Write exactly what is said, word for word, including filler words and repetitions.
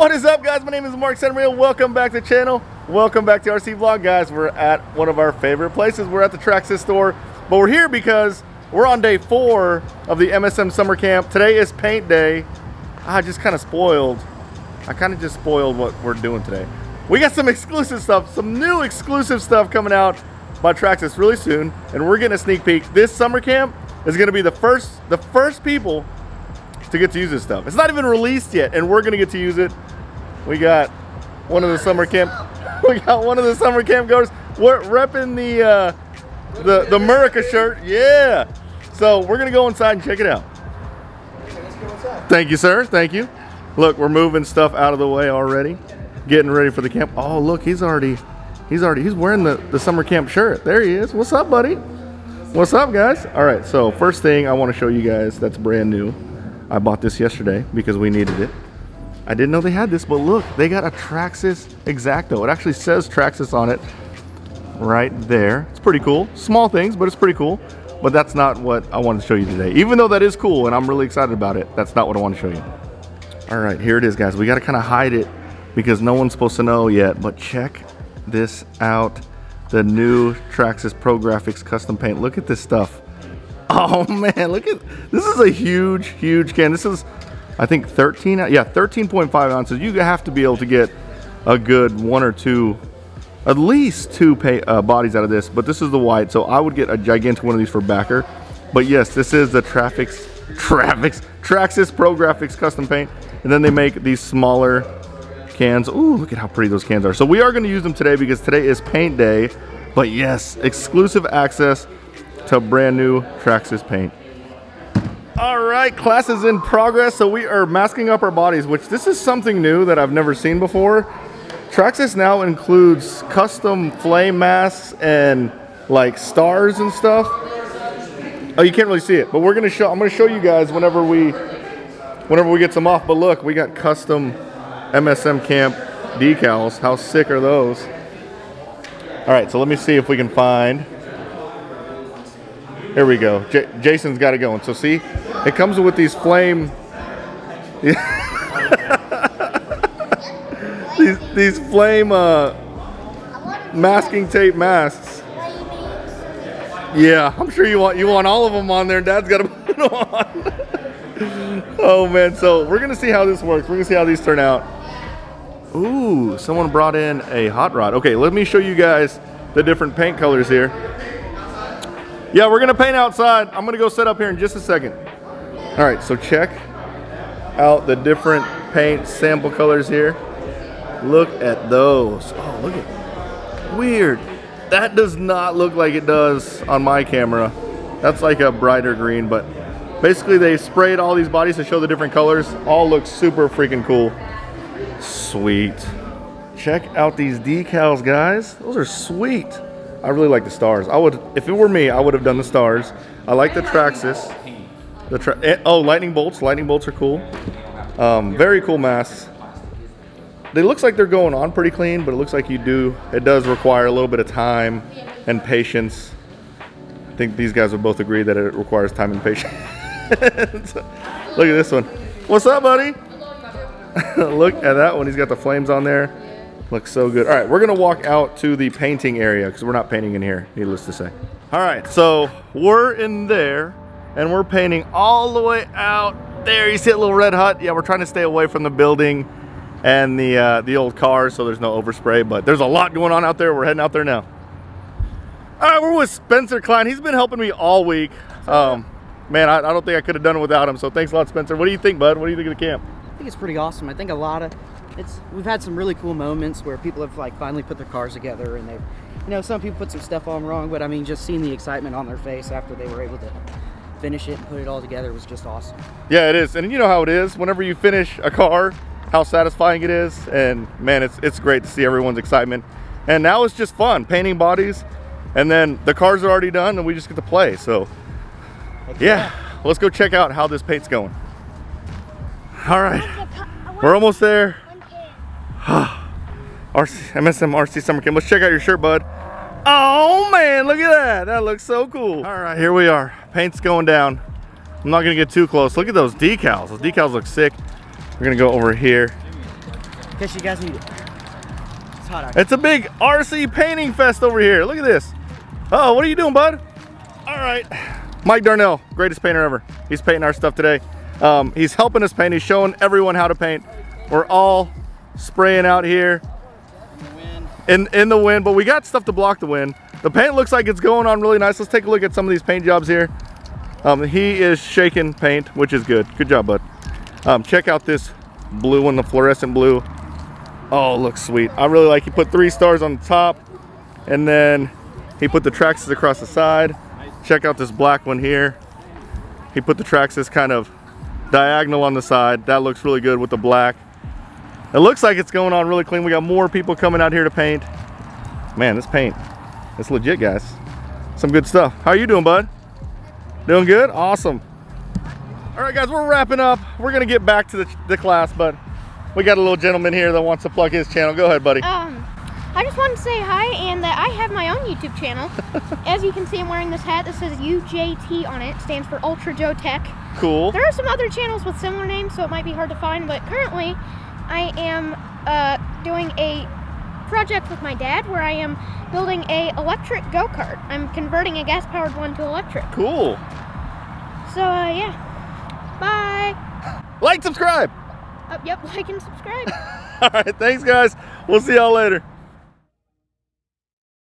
What is up, guys? My name is Mark Santa Maria. Welcome back to the channel. Welcome back to R C Vlog, guys. We're at one of our favorite places. We're at the Traxxas store, but we're here because we're on day four of the M S M summer camp. Today is paint day. I just kind of spoiled. I kind of just spoiled what we're doing today. We got some exclusive stuff, some new exclusive stuff coming out by Traxxas really soon, and we're getting a sneak peek. This summer camp is going to be the first, the first people to get to use this stuff. It's not even released yet, and we're going to get to use it. We got one of the summer camp. We got one of the summer camp goers. We're repping the uh, the the Murica shirt. Yeah. So we're gonna go inside and check it out. Let's go inside. Thank you, sir. Thank you. Look, we're moving stuff out of the way already. Getting ready for the camp. Oh, look, he's already, he's already, he's wearing the the summer camp shirt. There he is. What's up, buddy? What's up, guys? All right. So first thing I want to show you guys that's brand new. I bought this yesterday because we needed it. I didn't know they had this, but look, they got a Traxxas X-Acto. It actually says Traxxas on it right there. It's pretty cool. Small things, but it's pretty cool. But that's not what I wanted to show you today. Even though that is cool and I'm really excited about it, that's not what I want to show you. All right, here it is, guys. We got to kind of hide it because no one's supposed to know yet, but check this out. The new Traxxas Pro Graphics custom paint. Look at this stuff. Oh man, look at, this is a huge, huge can. This is, I think thirteen, yeah, thirteen point five ounces. You have to be able to get a good one or two, at least two pay, uh, bodies out of this, but this is the white, so I would get a gigantic one of these for backer. But yes, this is the Traxxas, Traxxas, Traxxas Pro Graphics custom paint, and then they make these smaller cans. Ooh, look at how pretty those cans are. So we are gonna use them today because today is paint day, but yes, exclusive access to brand new Traxxas paint. All right, class is in progress, so we are masking up our bodies, which this is something new that I've never seen before. Traxxas now includes custom flame masks and like stars and stuff. Oh, you can't really see it, but we're gonna show, I'm gonna show you guys whenever we, whenever we get some off. But look, we got custom M S M camp decals. How sick are those? All right, so let me see if we can find. Here we go. J Jason's got it going. So see, it comes with these flame, these these flame uh, masking tape masks. Yeah, I'm sure you want you want all of them on there. Dad's got to put them on. Oh man, so we're gonna see how this works. We're gonna see how these turn out. Ooh, someone brought in a hot rod. Okay, let me show you guys the different paint colors here. Yeah, we're gonna paint outside. I'm gonna go set up here in just a second. All right, so check out the different paint sample colors here. Look at those. Oh, look at, weird. That does not look like it does on my camera. That's like a brighter green, but basically they sprayed all these bodies to show the different colors. All look super freaking cool. Sweet. Check out these decals, guys. Those are sweet. I really like the stars. I would, if it were me, I would have done the stars. I like the Traxxas. The tra oh, lightning bolts. Lightning bolts are cool. Um, very cool masks. They looks like they're going on pretty clean, but it looks like you do. It does require a little bit of time and patience. I think these guys would both agree that it requires time and patience. Look at this one. What's up, buddy? Look at that one. He's got the flames on there. Looks so good. All right, we're gonna walk out to the painting area because we're not painting in here, needless to say. All right, so we're in there and we're painting all the way out there. You see a little red hut? Yeah, we're trying to stay away from the building and the uh, the old cars so there's no overspray, but there's a lot going on out there. We're heading out there now. All right, we're with Spencer Klein. He's been helping me all week. Um, man, I, I don't think I could have done it without him, so thanks a lot, Spencer. What do you think, bud? What do you think of the camp? I think it's pretty awesome. I think a lot of, It's, we've had some really cool moments where people have like finally put their cars together and they've, you know, some people put some stuff on wrong, but I mean, just seeing the excitement on their face after they were able to finish it and put it all together was just awesome. Yeah, it is. And you know how it is whenever you finish a car, how satisfying it is. And man, it's, it's great to see everyone's excitement. And now it's just fun painting bodies and then the cars are already done and we just get to play. So okay. Yeah, let's go check out how this paint's going. All right, we're almost there. R C, M S M R C summer camp. Let's check out your shirt, bud. Oh man, look at that. That looks so cool. All right, here we are. Paint's going down. I'm not gonna get too close. Look at those decals. Those decals look sick. We're gonna go over here. guess you guys need it. It's hot out here. It's a big R C painting fest over here. Look at this. Uh oh, what are you doing, bud? All right. Mike Darnell, greatest painter ever. He's painting our stuff today. Um, he's helping us paint. He's showing everyone how to paint. We're all spraying out here in, in the wind, but we got stuff to block the wind. The paint looks like it's going on really nice. Let's take a look at some of these paint jobs here. Um, he is shaking paint, which is good. Good job, bud. Um, check out this blue one, the fluorescent blue. Oh, looks sweet. I really like, he put three stars on the top, and then he put the Traxxas across the side. Check out this black one here. He put the Traxxas kind of diagonal on the side. That looks really good with the black. It looks like it's going on really clean. We got more people coming out here to paint. Man, this paint, it's legit, guys. Some good stuff. How are you doing, bud? Doing good? Awesome. All right, guys, we're wrapping up. We're gonna get back to the, the class, but we got a little gentleman here that wants to plug his channel. Go ahead, buddy. Um, I just wanted to say hi and that I have my own YouTube channel. As you can see, I'm wearing this hat that says U J T on it. It stands for Ultra Joe Tech. Cool. There are some other channels with similar names, so it might be hard to find, but currently I am uh, doing a project with my dad where I am building a electric go-kart. I'm converting a gas-powered one to electric. Cool. So, uh, yeah. Bye. Like, subscribe. Uh, yep, like and subscribe. All right, thanks, guys. We'll see y'all later.